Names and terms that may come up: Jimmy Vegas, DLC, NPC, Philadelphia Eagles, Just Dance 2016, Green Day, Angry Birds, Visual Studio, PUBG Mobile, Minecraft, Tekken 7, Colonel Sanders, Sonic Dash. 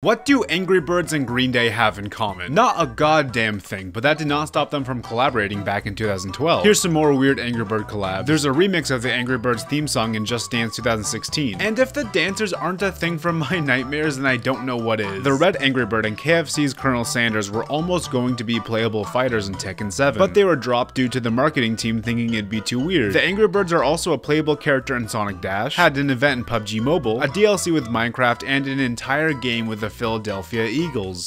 What do Angry Birds and Green Day have in common? Not a goddamn thing, but that did not stop them from collaborating back in 2012. Here's some more weird Angry Bird collabs. There's a remix of the Angry Birds theme song in Just Dance 2016. And if the dancers aren't a thing from my nightmares, then I don't know what is. The red Angry Bird and KFC's Colonel Sanders were almost going to be playable fighters in Tekken 7, but they were dropped due to the marketing team thinking it'd be too weird. The Angry Birds are also a playable character in Sonic Dash, had an event in PUBG Mobile, a DLC with Minecraft, and an entire game with the Philadelphia Eagles.